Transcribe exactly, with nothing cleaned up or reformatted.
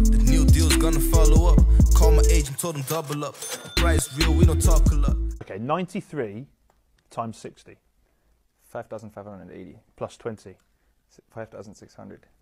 The New Deal's gonna follow up. Call my agent, told him double up. Price real, we don't talk a lot. Okay, ninety-three times sixty. five thousand five hundred eighty. Plus twenty. five thousand six hundred.